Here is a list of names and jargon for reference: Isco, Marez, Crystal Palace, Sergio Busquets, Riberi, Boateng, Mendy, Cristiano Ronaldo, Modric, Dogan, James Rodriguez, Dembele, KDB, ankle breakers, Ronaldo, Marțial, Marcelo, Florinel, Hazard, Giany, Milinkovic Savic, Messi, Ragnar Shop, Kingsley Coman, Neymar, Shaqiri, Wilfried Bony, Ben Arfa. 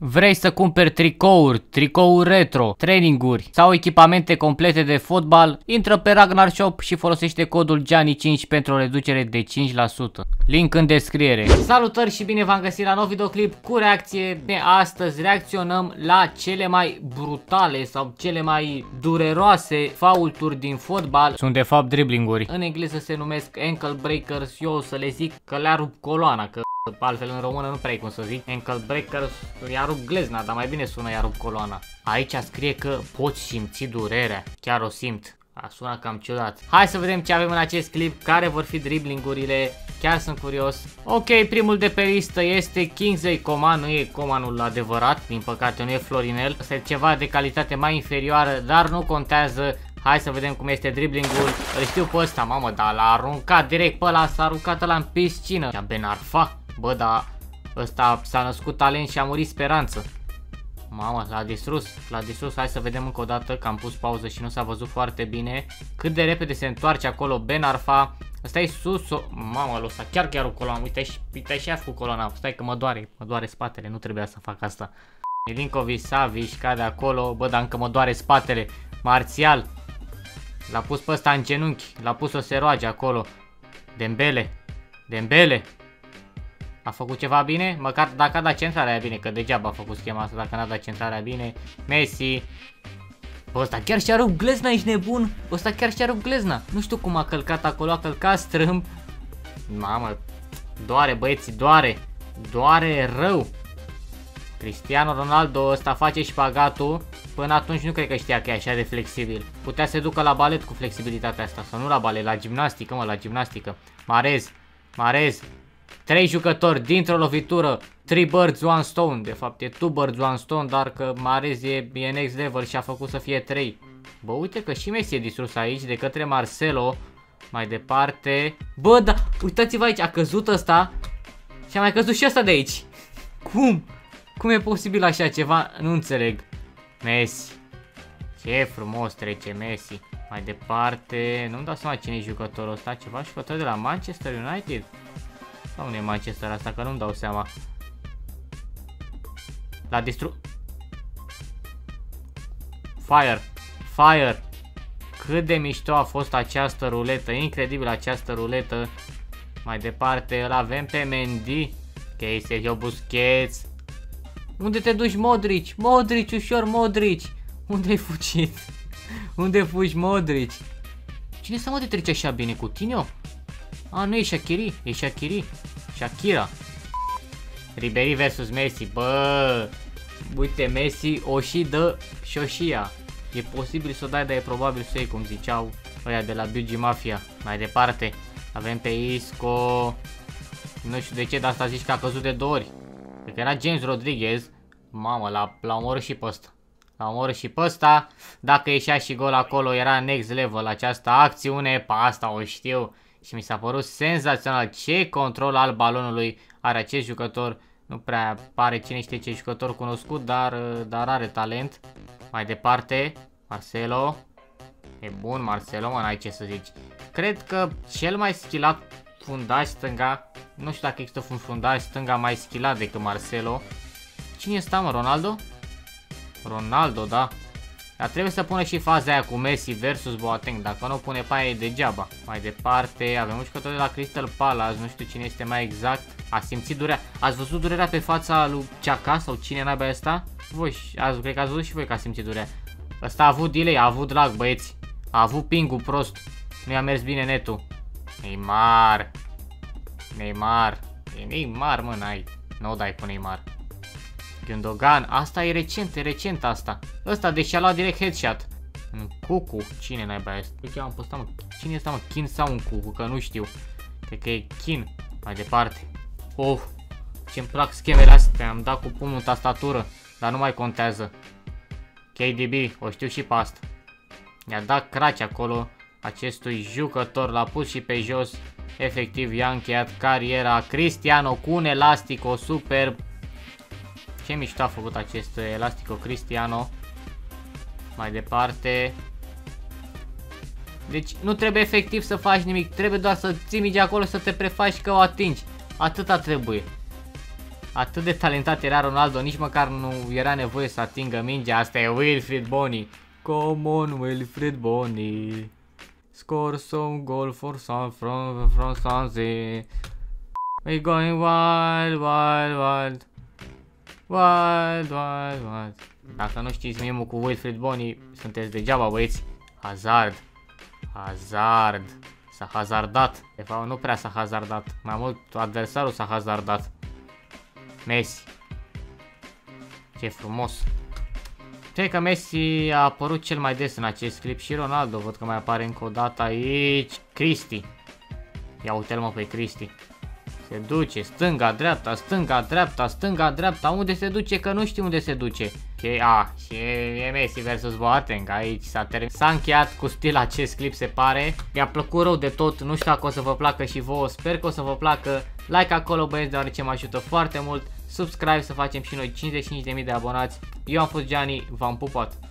Vrei să cumperi tricouri, tricouri retro, traininguri sau echipamente complete de fotbal? Intră pe Ragnar Shop și folosește codul Gianni5 pentru o reducere de 5%. Link în descriere. Salutări și bine v-am găsit la nou videoclip cu reacție. De astăzi reacționăm la cele mai brutale sau cele mai dureroase faulturi din fotbal. Sunt de fapt driblinguri. În engleză se numesc ankle breakers, eu o să le zic că le-a rupt coloana, că altfel în română nu prea ai cum să zic. Ankle breakers, i-a rupt glezna, dar mai bine sună i-a rupt coloana. Aici scrie că poți simți durerea. Chiar o simt. A sunat cam ciudat. Hai să vedem ce avem în acest clip, care vor fi driblingurile. Chiar sunt curios. Ok, primul de pe listă este Kingsley Coman. Nu e Comanul adevărat, din păcate, nu e Florinel. Este ceva de calitate mai inferioară, dar nu contează. Hai să vedem cum este driblingul. Îl știu pe ăsta, mamă, dar l-a aruncat direct pe ăla, s-a aruncat ăla în piscină. Ia Ben Arfa. Bă, dar ăsta s-a născut talent și a murit speranță. Mamă, l-a distrus, l-a distrus. Hai să vedem încă o dată, că am pus pauză și nu s-a văzut foarte bine. Cât de repede se întoarce acolo Ben Arfa. Ăsta e sus, o... mamă, l-o s-a chiar o coloană. Uite și cu coloana. Stai că mă doare spatele, nu trebuia să fac asta. Milinkovic Savic cade acolo. Bă, dar încă mă doare spatele. Marțial l-a pus pe ăsta în genunchi, l-a pus o seroage acolo. Dembele a făcut ceva bine, măcar dacă a dat centrarea bine, că degeaba a făcut schema asta dacă n-a dat centrarea bine. Messi. Bă, ăsta chiar și-a rupt glezna, ești nebun? Ăsta chiar și-a rupt glezna. Nu știu cum a călcat acolo, a călcat strâmb. Mamă, doare băieții, doare. Doare rău. Cristiano Ronaldo, ăsta face șpagatul. Până atunci nu cred că știa că e așa de flexibil. Putea să se ducă la balet cu flexibilitatea asta. Sau nu la balet, la gimnastică, mă, la gimnastică. Marez. 3 jucători dintr-o lovitură, 3 birds, 1 stone, de fapt e 2 birds, 1 stone, dar că Marez e next level și a făcut să fie 3. Bă, uite că și Messi e distrus aici de către Marcelo, mai departe. Bă, da, uitați-vă aici, a căzut ăsta și a mai căzut și ăsta de aici. Cum? Cum e posibil așa ceva? Nu înțeleg. Messi. Ce frumos trece Messi. Mai departe, nu-mi dau seama cine e jucătorul ăsta, ceva jucător de la Manchester United? Sau nu e Manchester asta, că nu-mi dau seama. L-a distrus. Fire. Cât de mișto a fost această ruletă. Incredibil această ruletă. Mai departe îl avem pe Mendy. Ok, Sergio Busquets. Unde te duci, Modric? Modric, ușor, Modric. Unde ai fugit? Unde fugi, Modric? Cine să mă trece așa bine cu tine? A, nu e Shaqiri, e Shaqiri. Shaqira. Riberi versus Messi, bă. Uite, Messi o și dă și o și ia. E posibil să o dai, dar e probabil să iei, cum ziceau ăia de la Bugi Mafia. Mai departe, avem pe Isco. Nu știu de ce, dar asta zici că a căzut de 2 ori. Cred că era James Rodriguez. Mamă, l-a omorât și pe ăsta. La omorât și pe ăsta. Dacă ieșea și gol acolo, era next level această acțiune. Pa, asta o știu. Și mi s-a părut senzațional ce control al balonului are acest jucător. Nu prea pare cine știe ce jucător cunoscut, dar are talent. Mai departe, Marcelo. E bun Marcelo, mă, n-ai ce să zici. Cred că cel mai schilat fundaș stânga. Nu știu dacă există un fundaș stânga mai schilat decât Marcelo. Cine e ăsta, mă, Ronaldo? Ronaldo, da. Dar trebuie să pună și faza aia cu Messi versus Boateng, dacă nu pune pe aia e degeaba. Mai departe, avem un jucător de la Crystal Palace, nu știu cine este mai exact. A simțit durerea. Ați văzut durerea pe fața lui Ceaca sau cine n-a băiat asta? Voi, cred că ați văzut și voi că a simțit durerea. Ăsta a avut delay, a avut lag, băieți. A avut ping-ul prost. Nu i-a mers bine netul. Neymar. E Neymar, mă, n-ai. Nu o dai cu Neymar. Dogan, asta e recent, asta. Ăsta deși a luat direct headshot. Un cucu, cine naiba este? Uite, am postat, mă. Cine este, mă? Kin sau un cucu, că nu știu. Cred că e Kin. Mai departe. Oh, ce-mi plac schemele astea. Am dat cu pumnul în tastatură, dar nu mai contează. KDB, o știu și pe asta. I-a dat craci acolo acestui jucător, l-a pus și pe jos. Efectiv, i-a încheiat cariera. Cristiano cu un elastico superb. Ce mișto a făcut acest elastico Cristiano. Mai departe. Deci nu trebuie efectiv să faci nimic. Trebuie doar să ții mingea acolo, să te prefaci că o atingi. Atâta trebuie. Atât de talentat era Ronaldo, nici măcar nu era nevoie să atingă mingea. Asta e Wilfried Bony. Come on, Wilfried Bony. Score some goal for some from Sanzi. We're going wild, wild, wild. Wild, wild, wild. Dacă nu știți mimul cu Wilfried Bony, sunteți degeaba, băieți. Hazard. Hazard. S-a hazardat. De fapt, nu prea s-a hazardat. Mai mult, adversarul s-a hazardat. Messi. Ce frumos. Cred că Messi a apărut cel mai des în acest clip și Ronaldo. Văd că mai apare încă o dată aici. Cristi. Ia uite-l mă pe Cristi. Se duce stânga, dreapta, stânga, dreapta, stânga, dreapta. Unde se duce? Că nu știu unde se duce. Și, a, și e Messi versus Boateng. Aici s-a terminat. S-a încheiat cu stil acest clip, se pare. Mi-a plăcut rău de tot. Nu știu dacă o să vă placă și vouă. Sper că o să vă placă. Like acolo, băieți, deoarece mă ajută foarte mult. Subscribe să facem și noi 55.000 de abonați. Eu am fost Gianni, v-am pupat!